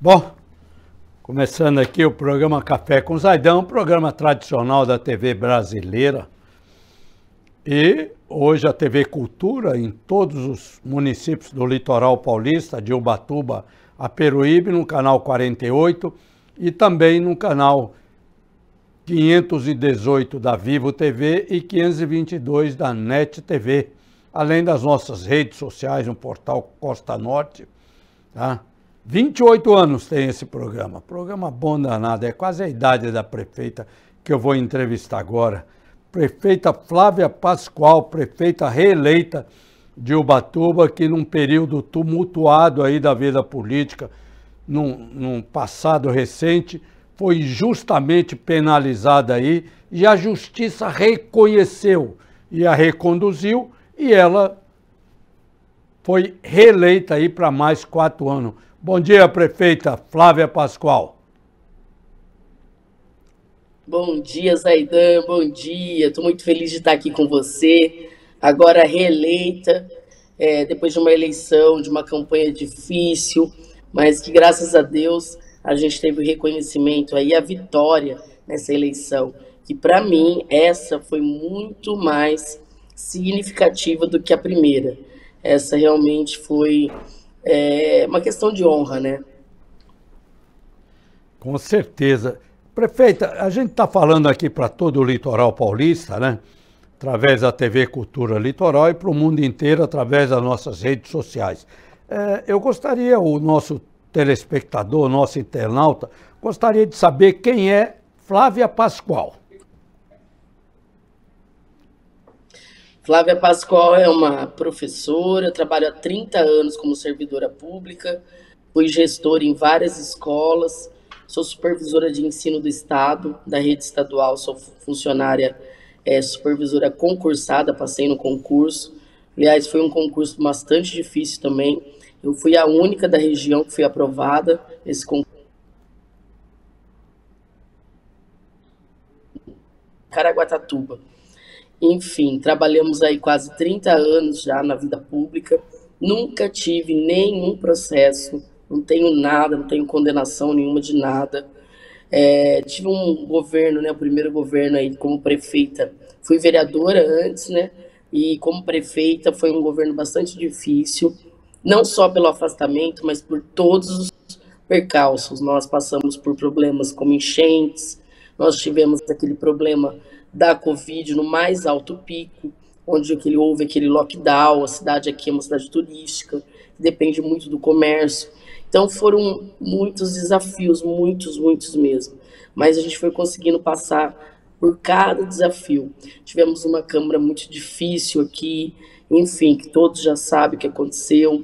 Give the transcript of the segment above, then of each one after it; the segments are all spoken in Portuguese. Bom, começando aqui o programa Café com Zaidão, um programa tradicional da TV brasileira. E hoje a TV Cultura, em todos os municípios do litoral paulista, de Ubatuba a Peruíbe, no canal 48 e também no canal 518 da Vivo TV e 522 da NET TV, além das nossas redes sociais no portal Costa Norte, tá? 28 anos tem esse programa, bom danado, é quase a idade da prefeita que eu vou entrevistar agora. Prefeita Flávia Pascoal, prefeita reeleita de Ubatuba, que num período tumultuado aí da vida política, num passado recente, foi injustamente penalizada aí e a justiça reconheceu e a reconduziu e ela foi reeleita aí para mais 4 anos. Bom dia, prefeita Flávia Pascoal. Bom dia, Zaidan, bom dia. Estou muito feliz de estar aqui com você, agora reeleita, depois de uma eleição, de uma campanha difícil, mas que graças a Deus a gente teve o reconhecimento aí, a vitória nessa eleição, que para mim essa foi muito mais significativa do que a primeira. Essa realmente foi... é uma questão de honra, né? Com certeza. Prefeita, a gente está falando aqui para todo o litoral paulista, né? Através da TV Cultura Litoral e para o mundo inteiro através das nossas redes sociais. Eu gostaria, o nosso telespectador, nosso internauta, gostaria de saber quem é Flávia Pascoal. Flávia Pascoal é uma professora, trabalho há 30 anos como servidora pública, fui gestora em várias escolas, sou supervisora de ensino do Estado, da rede estadual, sou funcionária supervisora concursada, passei no concurso, aliás, foi um concurso bastante difícil também, eu fui a única da região que fui aprovada nesse concurso. Caraguatatuba. Enfim, trabalhamos aí quase 30 anos já na vida pública, nunca tive nenhum processo, não tenho nada, não tenho condenação nenhuma de nada. Tive um governo, né, o primeiro governo aí como prefeita, fui vereadora antes, né, e como prefeita foi um governo bastante difícil, não só pelo afastamento, mas por todos os percalços. Nós passamos por problemas como enchentes, nós tivemos aquele problema da Covid no mais alto pico, onde houve aquele lockdown, a cidade aqui é uma cidade turística, depende muito do comércio. Então foram muitos desafios, muitos mesmo. Mas a gente foi conseguindo passar por cada desafio. Tivemos uma Câmara muito difícil aqui, enfim, que todos já sabem o que aconteceu.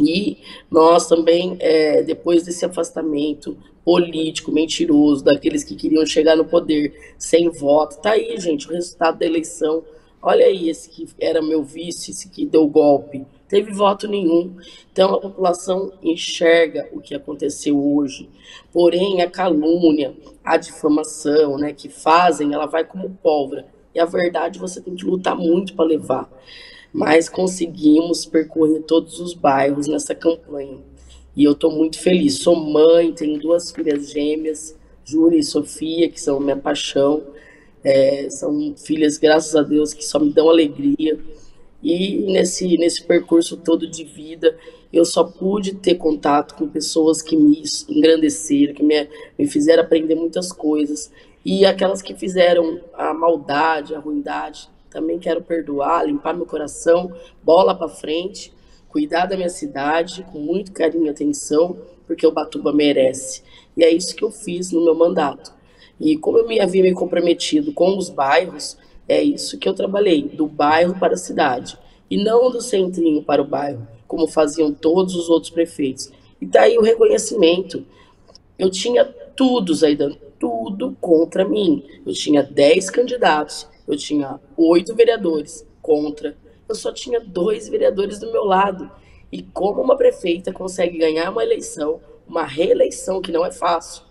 E nós também, depois desse afastamento político, mentiroso, daqueles que queriam chegar no poder sem voto, tá aí, gente, o resultado da eleição, olha aí, esse que era meu vice, esse que deu golpe, teve voto nenhum. Então a população enxerga o que aconteceu hoje, porém a calúnia, a difamação, né, que fazem, ela vai como pólvora, e a verdade você tem que lutar muito para levar. Mas conseguimos percorrer todos os bairros nessa campanha. E eu estou muito feliz. Sou mãe, tenho 2 filhas gêmeas, Júlia e Sofia, que são minha paixão. São filhas, graças a Deus, que só me dão alegria. E nesse percurso todo de vida, eu só pude ter contato com pessoas que me engrandeceram, que me fizeram aprender muitas coisas. E aquelas que fizeram a maldade, a ruindade, também quero perdoar, limpar meu coração, bola para frente, cuidar da minha cidade com muito carinho e atenção, porque Ubatuba merece. E é isso que eu fiz no meu mandato. E como eu havia me comprometido com os bairros, é isso que eu trabalhei, do bairro para a cidade. E não do centrinho para o bairro, como faziam todos os outros prefeitos. E daí o reconhecimento. Eu tinha tudo, Zaidan, tudo contra mim. Eu tinha 10 candidatos. Eu tinha 8 vereadores contra, eu só tinha 2 vereadores do meu lado. E como uma prefeita consegue ganhar uma eleição, uma reeleição que não é fácil?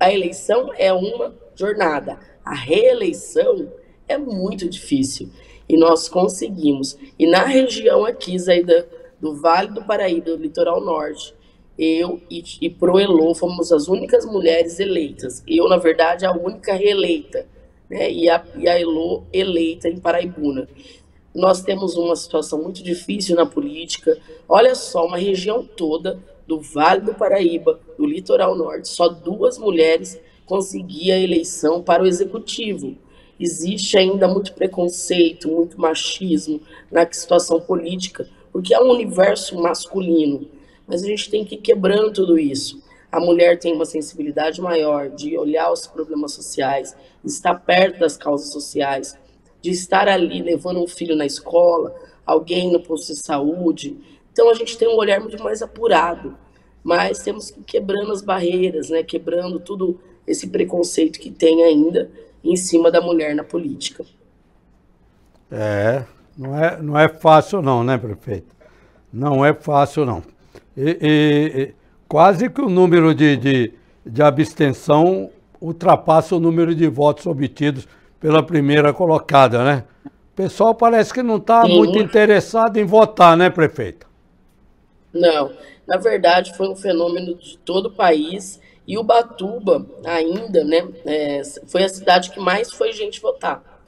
A eleição é uma, jornada. A reeleição é muito difícil e nós conseguimos. E na região aqui, Zaidan, do Vale do Paraíba, do Litoral Norte, eu e Proelô fomos as únicas mulheres eleitas. Eu, na verdade, a única reeleita, né? E a Elô eleita em Paraibuna. Nós temos uma situação muito difícil na política. Olha só, uma região toda do Vale do Paraíba, do Litoral Norte, só 2 mulheres conseguiam a eleição para o Executivo. Existe ainda muito preconceito, muito machismo na situação política, porque é um universo masculino. Mas a gente tem que ir quebrando tudo isso. A mulher tem uma sensibilidade maior de olhar os problemas sociais, de estar perto das causas sociais, de estar ali levando um filho na escola, alguém no posto de saúde. Então a gente tem um olhar muito mais apurado, mas temos que ir quebrando as barreiras, né? Quebrando todo esse preconceito que tem ainda em cima da mulher na política. É, não é fácil não, né, prefeito? Não é fácil não. E quase que o número de abstenção ultrapassa o número de votos obtidos pela primeira colocada, né? O pessoal parece que não está muito interessado em votar, né, prefeita? Não, na verdade foi um fenômeno de todo o país e Ubatuba ainda, né, foi a cidade que mais foi gente votar.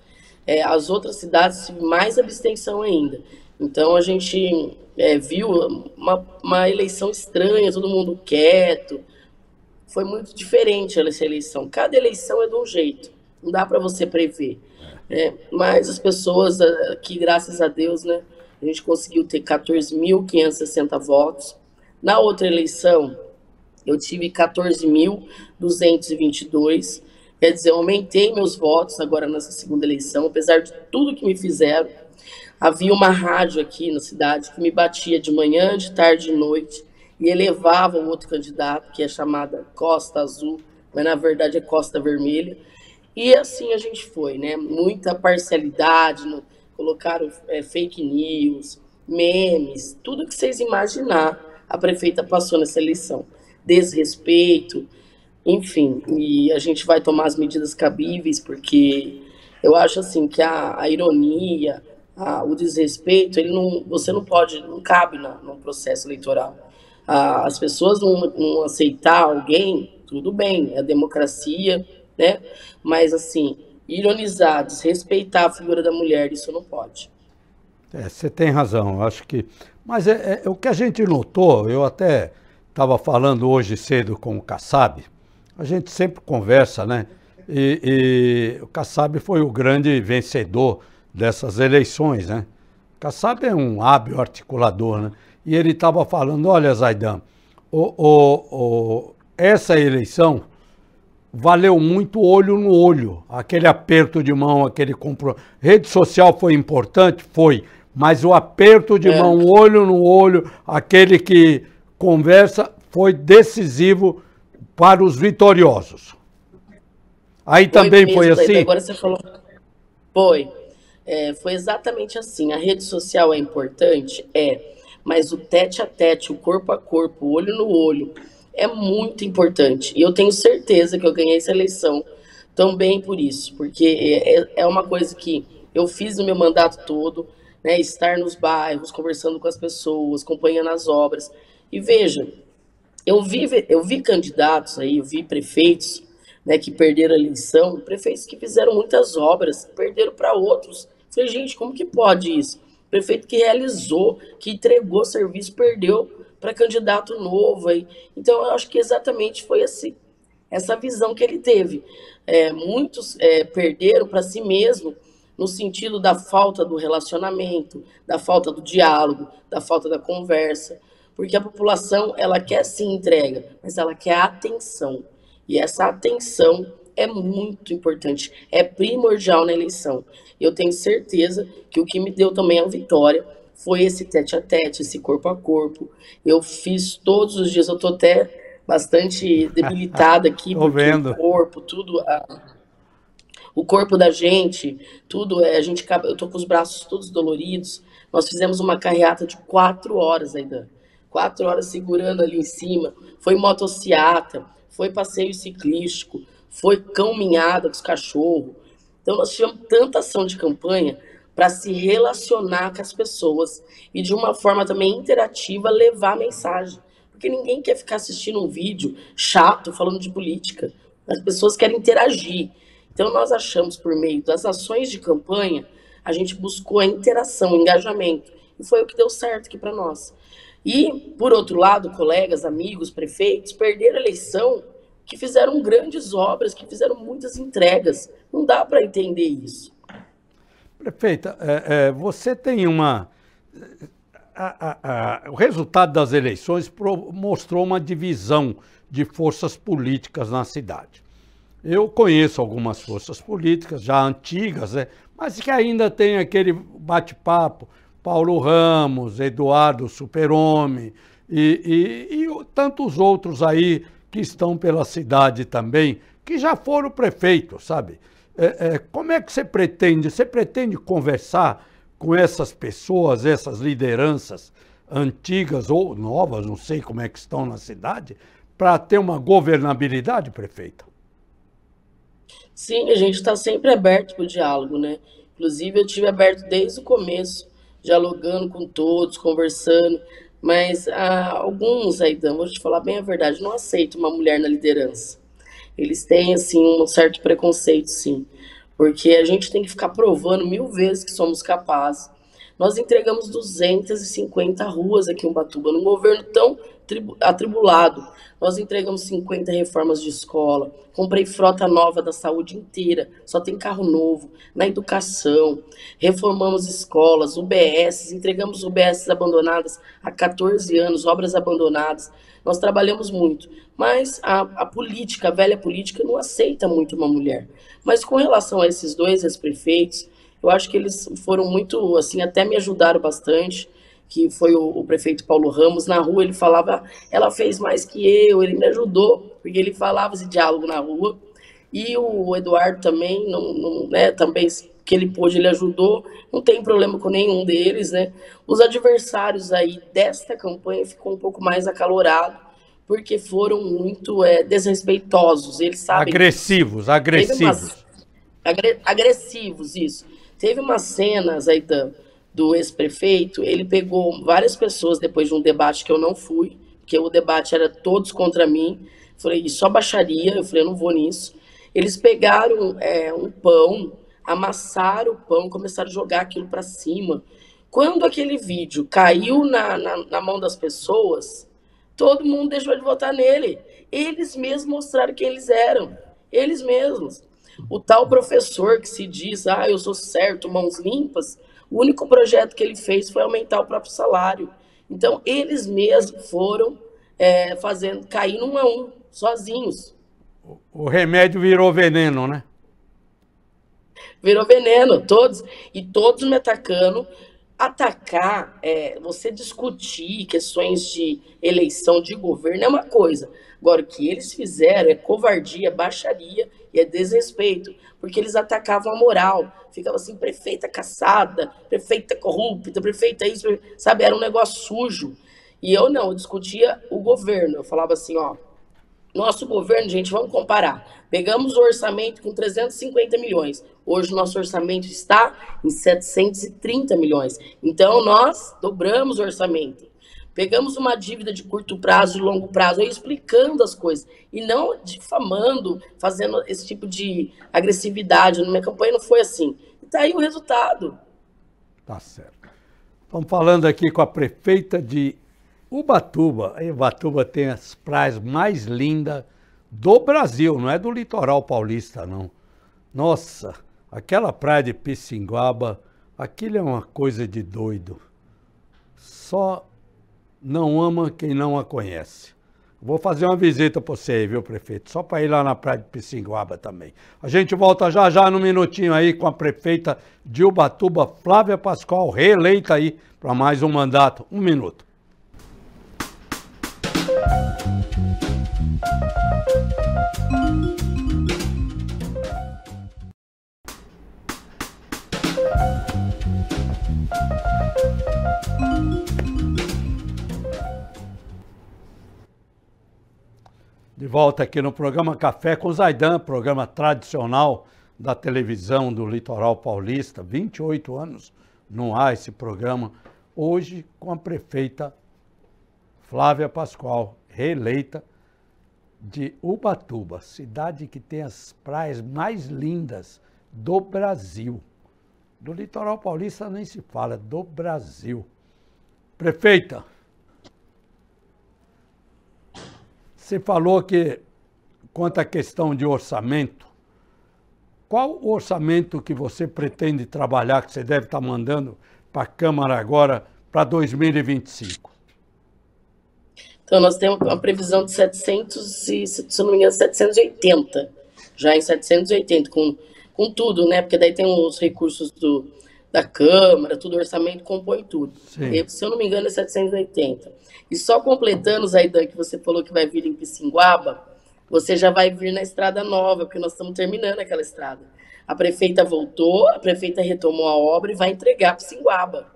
As outras cidades, mais abstenção ainda. Então a gente viu uma eleição estranha, todo mundo quieto. Foi muito diferente essa eleição. Cada eleição é de um jeito, não dá para você prever. Mas as pessoas aqui, graças a Deus, né, a gente conseguiu ter 14.560 votos. Na outra eleição, eu tive 14.222. Quer dizer, eu aumentei meus votos agora nessa segunda eleição, apesar de tudo que me fizeram. Havia uma rádio aqui na cidade que me batia de manhã, de tarde e de noite e elevava um outro candidato, que é chamada Costa Azul, mas na verdade é Costa Vermelha. E assim a gente foi, né? Muita parcialidade, colocaram fake news, memes, tudo que vocês imaginar, a prefeita passou nessa eleição. Desrespeito, enfim, e a gente vai tomar as medidas cabíveis, porque eu acho assim que a ironia, o desrespeito, você não pode, não cabe no processo eleitoral. As pessoas não aceitar alguém, tudo bem, é a democracia, né? Mas assim, ironizar, desrespeitar a figura da mulher, isso não pode. Você tem razão, eu acho que... Mas o que a gente notou, eu até estava falando hoje cedo com o Kassab, a gente sempre conversa, né? E o Kassab foi o grande vencedor dessas eleições, né? O Kassab é um hábil articulador, né? E ele estava falando, olha, Zaidan, essa eleição valeu muito olho no olho, aquele aperto de mão, aquele compromisso. Rede social foi importante? Foi. Mas o aperto de mão, olho no olho, aquele que conversa, foi decisivo para os vitoriosos. Aí foi também mesmo, foi assim? Agora você falou... Foi. Foi exatamente assim. A rede social é importante? Mas o tete-a-tete, o corpo a corpo, o olho no olho... é muito importante, e eu tenho certeza que eu ganhei essa eleição também por isso, porque é uma coisa que eu fiz no meu mandato todo, né, estar nos bairros, conversando com as pessoas, acompanhando as obras, e veja, eu vi candidatos aí, eu vi prefeitos, né, que perderam a eleição, prefeitos que fizeram muitas obras, perderam para outros. Eu falei, gente, como que pode isso? Prefeito que realizou, que entregou serviço, perdeu para candidato novo. Aí. Então, eu acho que exatamente foi assim, essa visão que ele teve. Muitos perderam para si mesmo no sentido da falta do relacionamento, da falta do diálogo, da falta da conversa, porque a população, ela quer sim entrega, mas ela quer atenção. E essa atenção é muito importante, é primordial na eleição. Eu tenho certeza que o que me deu também a vitória foi esse tete-a-tete, esse corpo a corpo. Eu fiz todos os dias, eu tô até bastante debilitada aqui, tô vendo. O corpo, tudo, o corpo da gente, tudo, eu tô com os braços todos doloridos. Nós fizemos uma carreata de 4 horas ainda, 4 horas segurando ali em cima, foi motociata, foi passeio ciclístico, foi cão minhada dos cachorros. Então nós tivemos tanta ação de campanha para se relacionar com as pessoas e de uma forma também interativa levar a mensagem. Porque ninguém quer ficar assistindo um vídeo chato falando de política. As pessoas querem interagir. Então nós achamos, por meio das ações de campanha, a gente buscou a interação, o engajamento. E foi o que deu certo aqui para nós. E, por outro lado, colegas, amigos, prefeitos, perderam a eleição, que fizeram grandes obras, que fizeram muitas entregas. Não dá para entender isso. Prefeita, você tem uma... o resultado das eleições mostrou uma divisão de forças políticas na cidade. Eu conheço algumas forças políticas já antigas, né, mas que ainda tem aquele bate-papo, Paulo Ramos, Eduardo Super-Homem e tantos outros aí que estão pela cidade também, que já foram prefeitos, sabe? Como é que você pretende? Você pretende conversar com essas pessoas, essas lideranças antigas ou novas, não sei como é que estão na cidade, para ter uma governabilidade, prefeita? Sim, a gente está sempre aberto para o diálogo, né? Inclusive, eu estive aberto desde o começo, dialogando com todos, conversando, mas alguns, Zaidan, vou te falar bem a verdade, não aceitam uma mulher na liderança. Eles têm, assim, um certo preconceito, sim. Porque a gente tem que ficar provando 1000 vezes que somos capazes. Nós entregamos 250 ruas aqui em Ubatuba, num governo tão atribulado. Nós entregamos 50 reformas de escola, comprei frota nova da saúde inteira, só tem carro novo, na educação, reformamos escolas, UBS, entregamos UBS abandonadas há 14 anos, obras abandonadas. Nós trabalhamos muito, mas a política, a velha política, não aceita muito uma mulher. Mas com relação a esses dois ex-prefeitos, eu acho que eles foram muito, assim, até me ajudaram bastante, que foi o prefeito Paulo Ramos. Na rua ele falava, ela fez mais que eu, ele me ajudou, porque ele falava esse diálogo na rua. E o Eduardo também, né, também que ele pôde, ele ajudou, não tem problema com nenhum deles, né? Os adversários aí desta campanha ficou um pouco mais acalorado, porque foram muito desrespeitosos, eles sabem... Agressivos, isso. Teve umas cenas aí do ex-prefeito, ele pegou várias pessoas depois de um debate que eu não fui, porque o debate era todos contra mim, falei, só baixaria, eu falei, eu não vou nisso. Eles pegaram um pão, amassaram o pão, começaram a jogar aquilo para cima. Quando aquele vídeo caiu na mão das pessoas, todo mundo deixou de votar nele. Eles mesmos mostraram quem eles eram, eles mesmos. O tal professor que se diz, eu sou certo, mãos limpas, o único projeto que ele fez foi aumentar o próprio salário. Então, eles mesmos foram fazendo, caindo um a um, sozinhos. O remédio virou veneno, né? Virou veneno, todos me atacando. Atacar, você discutir questões de eleição, de governo, é uma coisa. Agora, o que eles fizeram é covardia, baixaria e é desrespeito, porque eles atacavam a moral. Ficava assim, prefeita caçada, prefeita corrupta, prefeita isso, sabe? Era um negócio sujo. E eu não, eu discutia o governo. Eu falava assim, ó, nosso governo, gente, vamos comparar. Pegamos o orçamento com 350 milhões. Hoje o nosso orçamento está em 730 milhões. Então nós dobramos o orçamento. Pegamos uma dívida de curto prazo e longo prazo, explicando as coisas, e não difamando, fazendo esse tipo de agressividade. Na minha campanha não foi assim. E está aí o resultado. Tá certo. Estamos falando aqui com a prefeita de Ubatuba. Ubatuba tem as praias mais lindas do Brasil, não é do litoral paulista, não. Nossa, aquela praia de Pisinguaba, aquilo é uma coisa de doido. Só... não ama quem não a conhece. Vou fazer uma visita para você aí, viu, prefeito? Só para ir lá na praia de Pisinguaba também. A gente volta já já num minutinho aí com a prefeita de Ubatuba, Flávia Pascoal, reeleita aí para mais um mandato. Um minuto. De volta aqui no programa Café com Zaidão, programa tradicional da televisão do litoral paulista. 28 anos não há esse programa. Hoje com a prefeita Flávia Pascoal, reeleita de Ubatuba, cidade que tem as praias mais lindas do Brasil. Do litoral paulista nem se fala, do Brasil. Prefeita, você falou que, quanto à questão de orçamento, qual o orçamento que você pretende trabalhar, que você deve estar mandando para a Câmara agora, para 2025? Então, nós temos uma previsão de 700 e, se não me engano, 780. Já em 780, com tudo, né? Porque daí tem os recursos da Câmara, tudo, o orçamento compõe tudo. E, se eu não me engano, é 780. E só completando, Zaidan, que você falou que vai vir em Pisinguaba, você já vai vir na Estrada Nova, porque nós estamos terminando aquela estrada. A prefeita voltou, a prefeita retomou a obra e vai entregar Pisinguaba.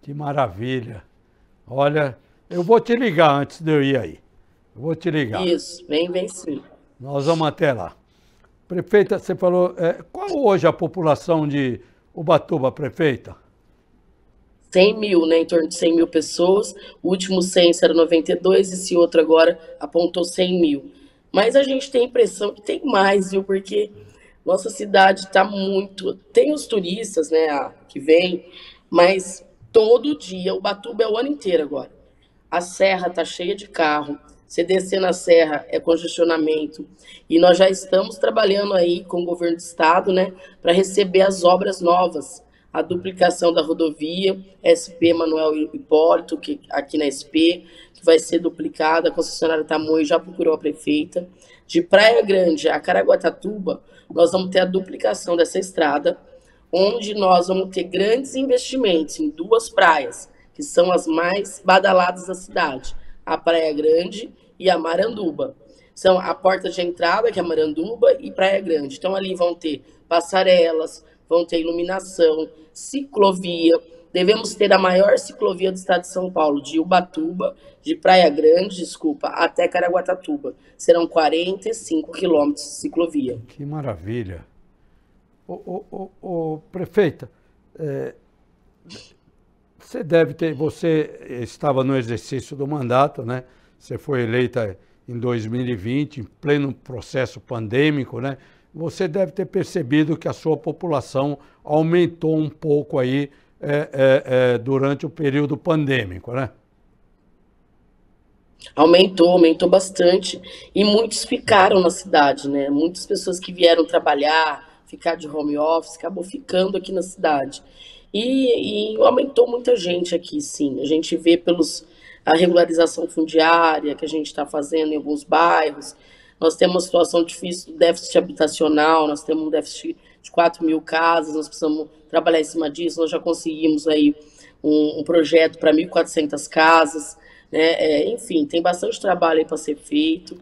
Que maravilha. Olha, eu vou te ligar antes de eu ir aí. Eu vou te ligar. Isso, vem sim. Nós vamos até lá. Prefeita, você falou, qual hoje a população de Ubatuba, prefeita? 100 mil, né? Em torno de 100 mil pessoas. O último censo era 92, esse outro agora apontou 100 mil. Mas a gente tem a impressão que tem mais, viu? Porque nossa cidade está muito... Tem os turistas, né, que vêm, mas todo dia, Ubatuba é o ano inteiro agora. A serra está cheia de carro, você descer na serra é congestionamento. E nós já estamos trabalhando aí com o governo do estado, né, para receber as obras novas. A duplicação da rodovia, SP Manuel Hipólito, que, aqui na SP, que vai ser duplicada, a concessionária Tamoio já procurou a prefeita. De Praia Grande a Caraguatatuba, nós vamos ter a duplicação dessa estrada, onde nós vamos ter grandes investimentos em duas praias, que são as mais badaladas da cidade, a Praia Grande e a Maranduba. São a porta de entrada, que é a Maranduba, e Praia Grande. Então ali vão ter passarelas, vão ter iluminação, ciclovia. Devemos ter a maior ciclovia do estado de São Paulo, de Ubatuba, de Praia Grande, desculpa, até Caraguatatuba. Serão 45 quilômetros de ciclovia. Que maravilha. Prefeita, você deve ter... Você estava no exercício do mandato, né? Você foi eleita em 2020, em pleno processo pandêmico, né? Você deve ter percebido que a sua população aumentou um pouco aí durante o período pandêmico, né? Aumentou bastante. E muitos ficaram na cidade, né? Muitas pessoas que vieram trabalhar, ficar de home office, acabou ficando aqui na cidade. E aumentou muita gente aqui, sim. A gente vê a regularização fundiária que a gente está fazendo em alguns bairros. Nós temos uma situação difícil, déficit habitacional, nós temos um déficit de 4 mil casas, nós precisamos trabalhar em cima disso, nós já conseguimos aí um projeto para 1.400 casas, né? Enfim, tem bastante trabalho aí para ser feito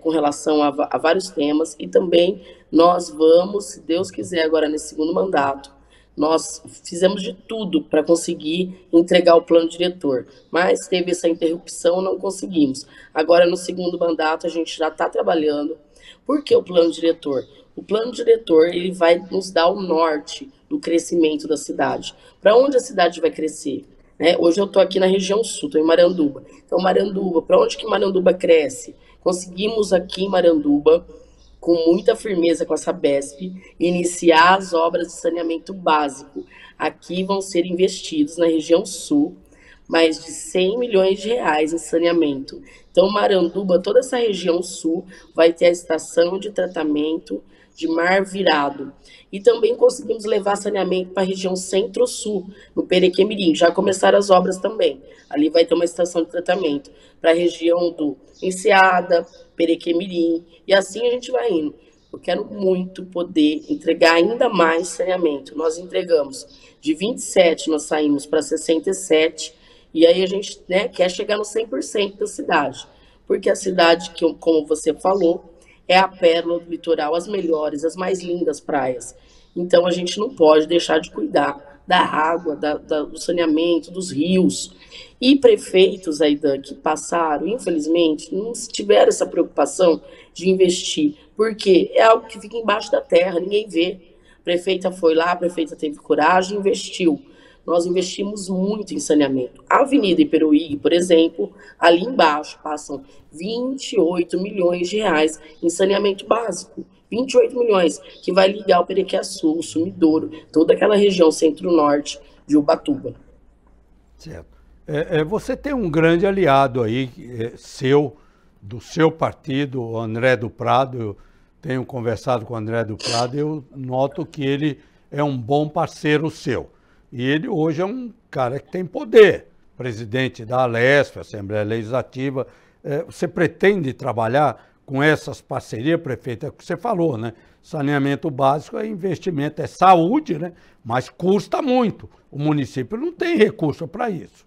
com relação a vários temas, e também nós vamos, se Deus quiser, agora nesse segundo mandato, nós fizemos de tudo para conseguir entregar o plano diretor, mas teve essa interrupção, não conseguimos. Agora, no segundo mandato, a gente já está trabalhando. Por que o plano diretor? O plano diretor, ele vai nos dar o norte do crescimento da cidade. Para onde a cidade vai crescer? Né? Hoje eu estou aqui na região sul, estou em Maranduba. Então, Maranduba, para onde que Maranduba cresce? Conseguimos aqui em Maranduba, com muita firmeza com a Sabesp, iniciar as obras de saneamento básico. Aqui vão ser investidos na região sul mais de 100 milhões de reais em saneamento. Então, Maranduba, toda essa região sul, vai ter a estação de tratamento de mar virado. E também conseguimos levar saneamento para a região centro-sul, no Perequê-Mirim. Já começaram as obras também. Ali vai ter uma estação de tratamento para a região do Enseada, Perequê-Mirim, e assim a gente vai indo. Eu quero muito poder entregar ainda mais saneamento. Nós entregamos de 27, nós saímos para 67, e aí a gente, né, quer chegar no 100% da cidade. Porque a cidade, que, como você falou, é a pérola do litoral, as melhores, as mais lindas praias. Então, a gente não pode deixar de cuidar da água, do saneamento, dos rios. E prefeitos aí que passaram, infelizmente, não tiveram essa preocupação de investir, porque é algo que fica embaixo da terra, ninguém vê. A prefeita foi lá, a prefeita teve coragem, investiu. Nós investimos muito em saneamento. A Avenida Iperuí, por exemplo, ali embaixo passam 28 milhões de reais em saneamento básico. 28 milhões, que vai ligar o Perequê-Açu, o Sumidouro, toda aquela região centro-norte de Ubatuba. Certo. Você tem um grande aliado aí, do seu partido, o André do Prado. Eu tenho conversado com o André do Prado e eu noto que ele é um bom parceiro seu. E ele hoje é um cara que tem poder, presidente da Alesp, Assembleia Legislativa. Você pretende trabalhar com essas parcerias, prefeito? É o que você falou, né? Saneamento básico é investimento, é saúde, né? Mas custa muito. O município não tem recurso para isso.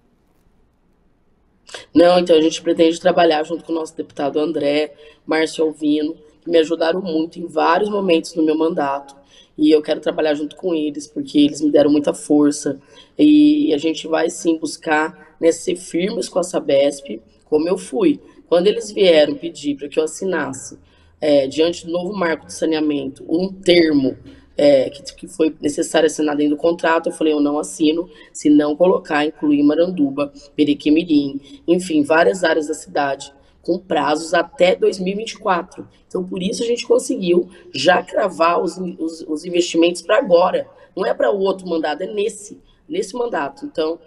Não, então a gente pretende trabalhar junto com o nosso deputado André, Márcio Alvino, que me ajudaram muito em vários momentos no meu mandato. E eu quero trabalhar junto com eles, porque eles me deram muita força. E a gente vai sim buscar, né, ser firmes com a Sabesp, como eu fui. Quando eles vieram pedir para que eu assinasse, diante do novo marco de saneamento, um termo que foi necessário assinar dentro do contrato, eu falei, eu não assino se não colocar, incluir Maranduba, Perequê-Mirim, enfim, várias áreas da cidade, com prazos até 2024. Então, por isso a gente conseguiu já cravar os investimentos para agora. Não é para o outro mandato, é nesse mandato. Então,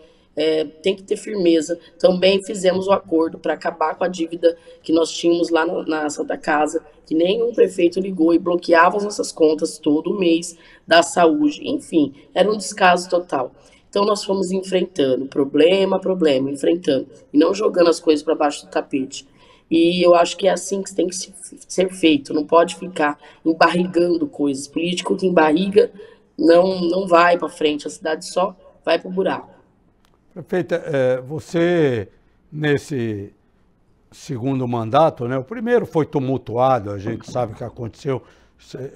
tem que ter firmeza. Também fizemos o acordo para acabar com a dívida que nós tínhamos lá na Santa Casa, que nenhum prefeito ligou e bloqueava as nossas contas todo mês da saúde. Enfim, era um descaso total. Então, nós fomos enfrentando problema a problema, enfrentando, e não jogando as coisas para baixo do tapete. E eu acho que é assim que tem que ser feito, não pode ficar embarrigando coisas. Político que embarriga não vai para frente, a cidade só vai para o buraco. Prefeita, você, nesse segundo mandato, né, o primeiro foi tumultuado, a gente sabe o que aconteceu,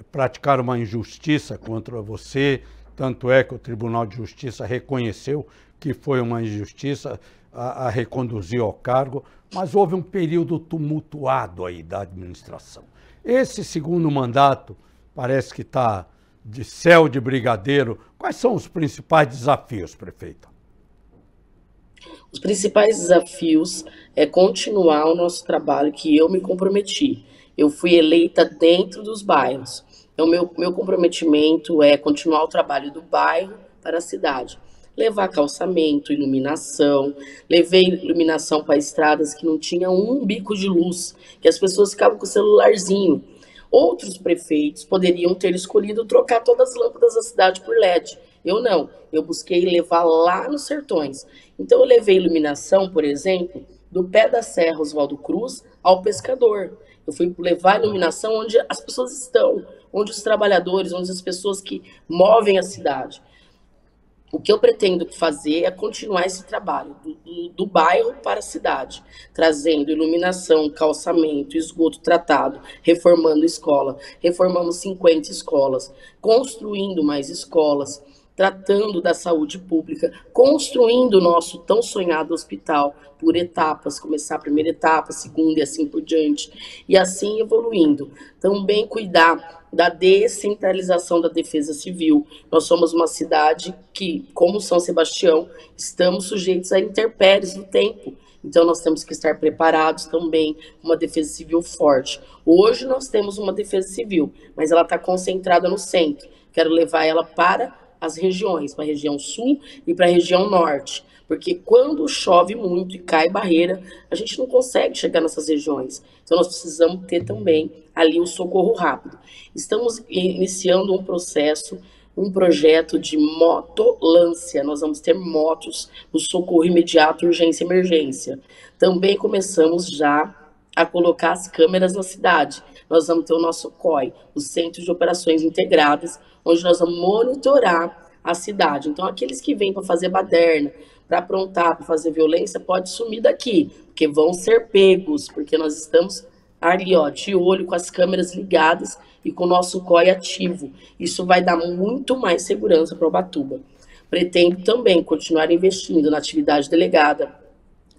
praticaram uma injustiça contra você, tanto é que o Tribunal de Justiça reconheceu que foi uma injustiça, a reconduzir ao cargo, mas houve um período tumultuado aí da administração. Esse segundo mandato parece que está de céu de brigadeiro. Quais são os principais desafios, prefeita? Os principais desafios é continuar o nosso trabalho que eu me comprometi. Eu fui eleita dentro dos bairros. Então, meu comprometimento é continuar o trabalho do bairro para a cidade. Levar calçamento, iluminação, levei iluminação para estradas que não tinha um bico de luz, que as pessoas ficavam com o celularzinho. Outros prefeitos poderiam ter escolhido trocar todas as lâmpadas da cidade por LED. Eu não, eu busquei levar lá nos sertões. Então eu levei iluminação, por exemplo, do pé da Serra Oswaldo Cruz ao Pescador. Eu fui levar iluminação onde as pessoas estão, onde os trabalhadores, onde as pessoas que movem a cidade. O que eu pretendo fazer é continuar esse trabalho do bairro para a cidade, trazendo iluminação, calçamento, esgoto tratado, reformando escola, reformamos 50 escolas, construindo mais escolas, tratando da saúde pública, construindo o nosso tão sonhado hospital por etapas, começar a primeira etapa, a segunda e assim por diante, e assim evoluindo. Também cuidar da descentralização da defesa civil. Nós somos uma cidade que, como São Sebastião, estamos sujeitos a intempéries do tempo. Então, nós temos que estar preparados também, uma defesa civil forte. Hoje, nós temos uma defesa civil, mas ela está concentrada no centro. Quero levar ela para as regiões, para a região sul e para a região norte, porque quando chove muito e cai barreira, a gente não consegue chegar nessas regiões. Então nós precisamos ter também ali o socorro rápido. Estamos iniciando um projeto de motolância, nós vamos ter motos no socorro imediato, urgência e emergência. Também começamos já a colocar as câmeras na cidade. Nós vamos ter o nosso COI, o Centro de Operações Integradas, onde nós vamos monitorar a cidade. Então, aqueles que vêm para fazer baderna, para aprontar, para fazer violência, pode sumir daqui, porque vão ser pegos, porque nós estamos ali, ó, de olho, com as câmeras ligadas e com o nosso COI ativo. Isso vai dar muito mais segurança para Ubatuba. pretende também continuar investindo na atividade delegada,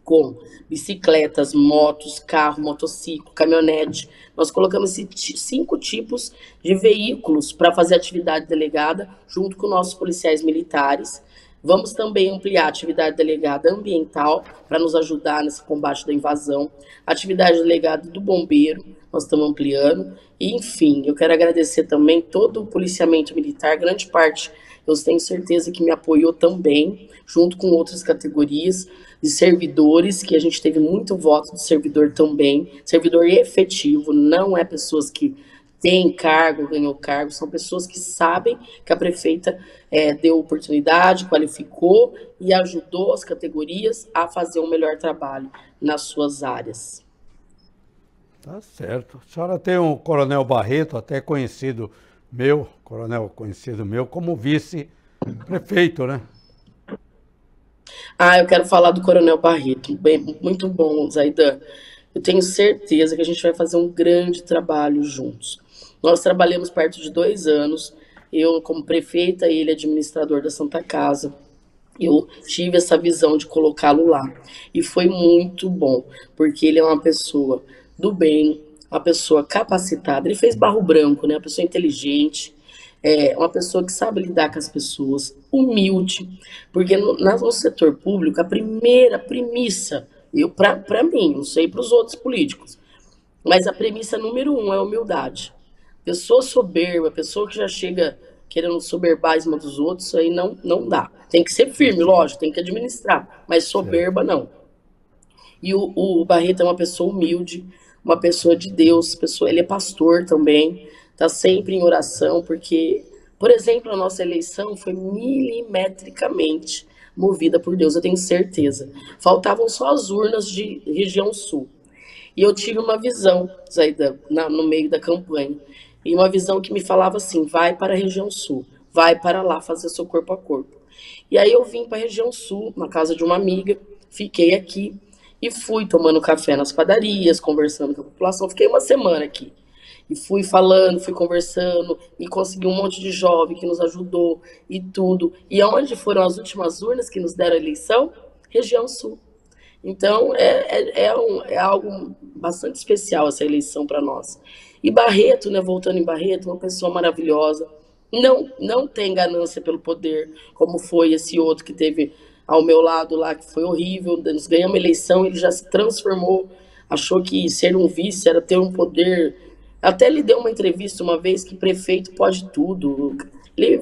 com bicicletas, motos, carro, motociclo, caminhonete. Nós colocamos 5 tipos de veículos para fazer atividade delegada junto com nossos policiais militares. Vamos também ampliar a atividade delegada ambiental para nos ajudar nesse combate da invasão, atividade delegada do bombeiro, nós estamos ampliando. E, enfim, eu quero agradecer também todo o policiamento militar, grande parte, eu tenho certeza que me apoiou também, junto com outras categorias de servidores, que a gente teve muito voto de servidor também, servidor efetivo, não é pessoas que tem cargo, ganhou cargo, são pessoas que sabem que a prefeita deu oportunidade, qualificou e ajudou as categorias a fazer um melhor trabalho nas suas áreas. Tá certo. A senhora tem um Coronel Barreto, até conhecido meu, coronel conhecido meu, como vice-prefeito, né? Ah, eu quero falar do Coronel Barreto. Bem, muito bom, Zaidan. Eu tenho certeza que a gente vai fazer um grande trabalho juntos. Nós trabalhamos perto de 2 anos, eu como prefeita e ele administrador da Santa Casa. Eu tive essa visão de colocá-lo lá e foi muito bom, porque ele é uma pessoa do bem, uma pessoa capacitada, ele fez barro branco, né? Uma pessoa inteligente, uma pessoa que sabe lidar com as pessoas, humilde, porque no setor público a primeira premissa, para mim, não sei para os outros políticos, mas a premissa número 1 é a humildade. Pessoa soberba, pessoa que já chega querendo soberbar em cima dos outros, isso aí não dá. Tem que ser firme, lógico, tem que administrar, mas soberba não. E o Barreto é uma pessoa humilde, uma pessoa de Deus, ele é pastor também, está sempre em oração, porque, por exemplo, a nossa eleição foi milimetricamente movida por Deus, eu tenho certeza. Faltavam só as urnas de região sul. E eu tive uma visão, Zaidan, no meio da campanha, e uma visão que me falava assim, vai para a região sul, vai para lá fazer seu corpo a corpo. E aí eu vim para a região sul, na casa de uma amiga, fiquei aqui e fui tomando café nas padarias, conversando com a população, fiquei uma semana aqui. E fui falando, fui conversando, e consegui um monte de jovem que nos ajudou e tudo. E onde foram as últimas urnas que nos deram a eleição? Região Sul. Então, é algo bastante especial essa eleição para nós. E Barreto, né, voltando em Barreto, uma pessoa maravilhosa. Não tem ganância pelo poder, como foi esse outro que teve ao meu lado lá, que foi horrível. Nós ganhamos a eleição, ele já se transformou, achou que ser um vice era ter um poder. Até ele deu uma entrevista uma vez que prefeito pode tudo. Ele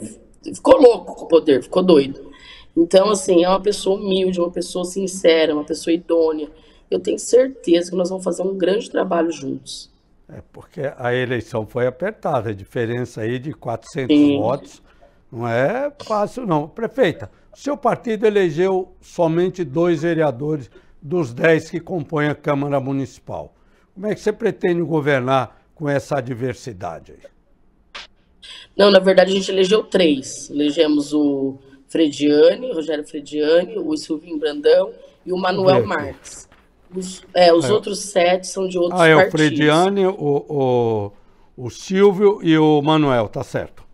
ficou louco com o poder, ficou doido. Então, assim, é uma pessoa humilde, uma pessoa sincera, uma pessoa idônea. Eu tenho certeza que nós vamos fazer um grande trabalho juntos. É, porque a eleição foi apertada, a diferença aí de 400 votos. Não é fácil, não. Prefeita, seu partido elegeu somente 2 vereadores dos 10 que compõem a Câmara Municipal. Como é que você pretende governar com essa adversidade? Não, na verdade a gente elegeu 3. Elegemos o Frediani, o Rogério Frediani, o Silvinho Brandão e o Manuel Marques. Os outros 7 são de outros partidos. É o Frediani, o Silvio e o Manuel, tá certo.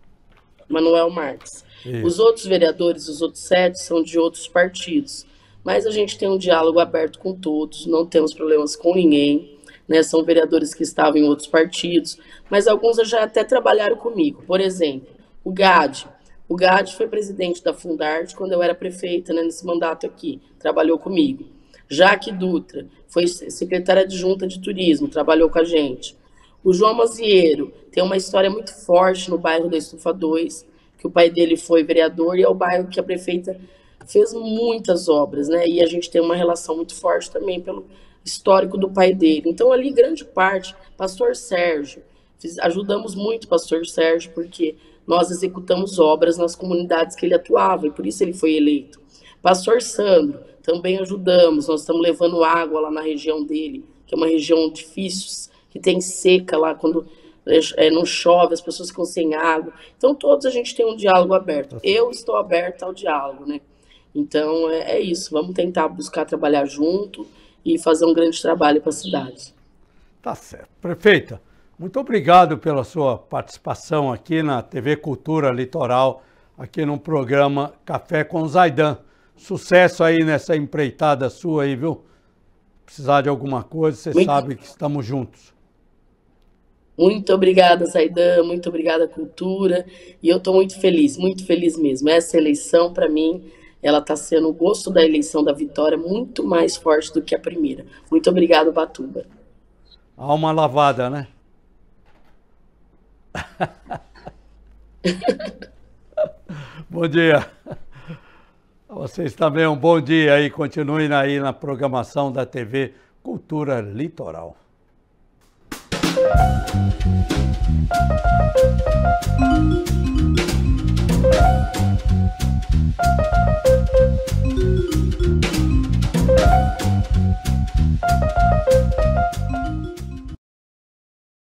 Manuel Marques. Isso. Os outros vereadores, os outros 7 são de outros partidos. Mas a gente tem um diálogo aberto com todos, não temos problemas com ninguém. Né, são vereadores que estavam em outros partidos, mas alguns já até trabalharam comigo. Por exemplo, o Gade. O Gade foi presidente da Fundarte quando eu era prefeita, né, nesse mandato aqui, trabalhou comigo. Jaque Dutra foi secretária adjunta de turismo, trabalhou com a gente. O João Mazieiro tem uma história muito forte no bairro da Estufa 2, que o pai dele foi vereador e é o bairro que a prefeita fez muitas obras, né? E a gente tem uma relação muito forte também pelo histórico do pai dele. Então, ali, grande parte, Pastor Sérgio, ajudamos muito Pastor Sérgio, porque nós executamos obras nas comunidades que ele atuava, e por isso ele foi eleito. Pastor Sandro, também ajudamos, nós estamos levando água lá na região dele, que é uma região difícil, que tem seca lá, quando não chove, as pessoas ficam sem água. Então, todos a gente tem um diálogo aberto. Eu estou aberta ao diálogo, né? Então, é isso, vamos tentar buscar trabalhar junto, e fazer um grande trabalho para a cidade. Tá certo. Prefeita, muito obrigado pela sua participação aqui na TV Cultura Litoral, aqui no programa Café com Zaidan. Sucesso aí nessa empreitada sua aí, viu? Precisar de alguma coisa, você sabe que estamos juntos. Muito obrigada, Zaidan, muito obrigada, Cultura. E eu estou muito feliz mesmo. Essa eleição, para mim, ela está sendo o gosto da eleição da vitória muito mais forte do que a primeira. Muito obrigada, Ubatuba. Alma lavada, né? Bom dia. Vocês também, um bom dia aí. Continuem aí na programação da TV Cultura Litoral.